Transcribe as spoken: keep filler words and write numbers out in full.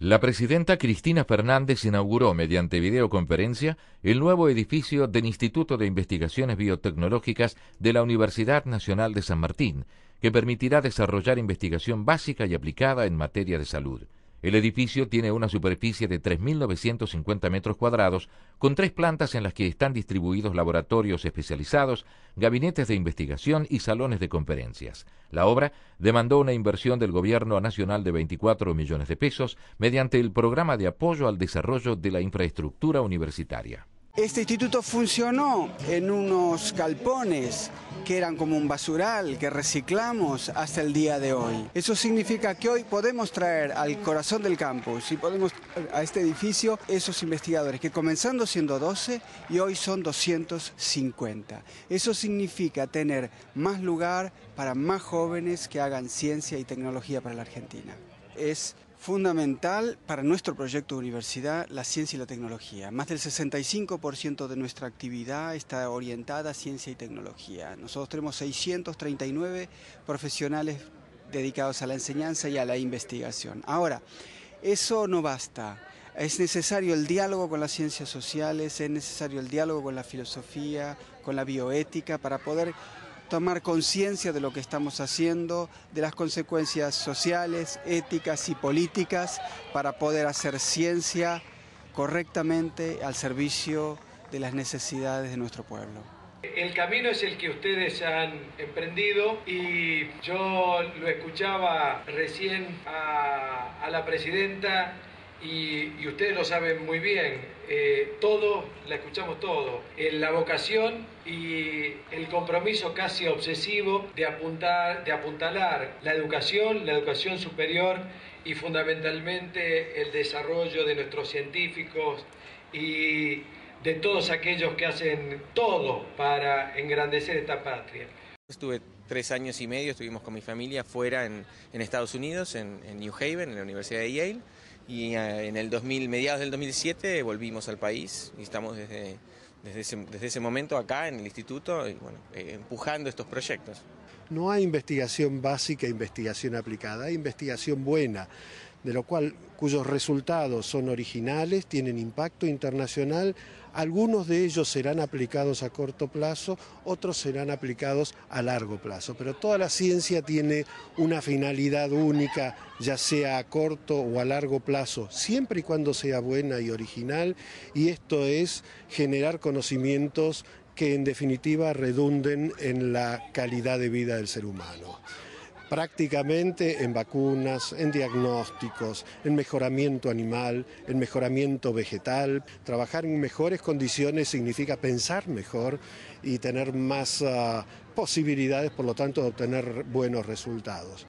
La presidenta Cristina Fernández inauguró mediante videoconferencia el nuevo edificio del Instituto de Investigaciones Biotecnológicas de la Universidad Nacional de San Martín, que permitirá desarrollar investigación básica y aplicada en materia de salud. El edificio tiene una superficie de tres mil novecientos cincuenta metros cuadrados, con tres plantas en las que están distribuidos laboratorios especializados, gabinetes de investigación y salones de conferencias. La obra demandó una inversión del Gobierno Nacional de veinticuatro millones de pesos mediante el Programa de Apoyo al Desarrollo de la Infraestructura Universitaria. Este instituto funcionó en unos galpones que eran como un basural que reciclamos hasta el día de hoy. Eso significa que hoy podemos traer al corazón del campus y podemos traer a este edificio esos investigadores que comenzando siendo doce y hoy son doscientos cincuenta. Eso significa tener más lugar para más jóvenes que hagan ciencia y tecnología para la Argentina. Es fundamental para nuestro proyecto de universidad, la ciencia y la tecnología. Más del sesenta y cinco por ciento de nuestra actividad está orientada a ciencia y tecnología. Nosotros tenemos seiscientos treinta y nueve profesionales dedicados a la enseñanza y a la investigación. Ahora, eso no basta. Es necesario el diálogo con las ciencias sociales, es necesario el diálogo con la filosofía, con la bioética, para poder tomar conciencia de lo que estamos haciendo, de las consecuencias sociales, éticas y políticas para poder hacer ciencia correctamente al servicio de las necesidades de nuestro pueblo. El camino es el que ustedes han emprendido y yo lo escuchaba recién a, a la presidenta y, y ustedes lo saben muy bien. Eh, todo, la escuchamos todo, eh, la vocación y el compromiso casi obsesivo de apuntar, de apuntalar la educación, la educación superior y fundamentalmente el desarrollo de nuestros científicos y de todos aquellos que hacen todo para engrandecer esta patria. Estuve tres años y medio, estuvimos con mi familia fuera en, en Estados Unidos, en, en New Haven, en la Universidad de Yale. Y en el dos mil, mediados del dos mil siete volvimos al país y estamos desde, desde, ese, desde ese momento acá en el instituto y, bueno, eh, empujando estos proyectos. No hay investigación básica e investigación aplicada, hay investigación buena, de lo cual cuyos resultados son originales, tienen impacto internacional. Algunos de ellos serán aplicados a corto plazo, otros serán aplicados a largo plazo. Pero toda la ciencia tiene una finalidad única, ya sea a corto o a largo plazo, siempre y cuando sea buena y original, y esto es generar conocimientos que en definitiva redunden en la calidad de vida del ser humano. Prácticamente en vacunas, en diagnósticos, en mejoramiento animal, en mejoramiento vegetal. Trabajar en mejores condiciones significa pensar mejor y tener más uh, posibilidades, por lo tanto, de obtener buenos resultados.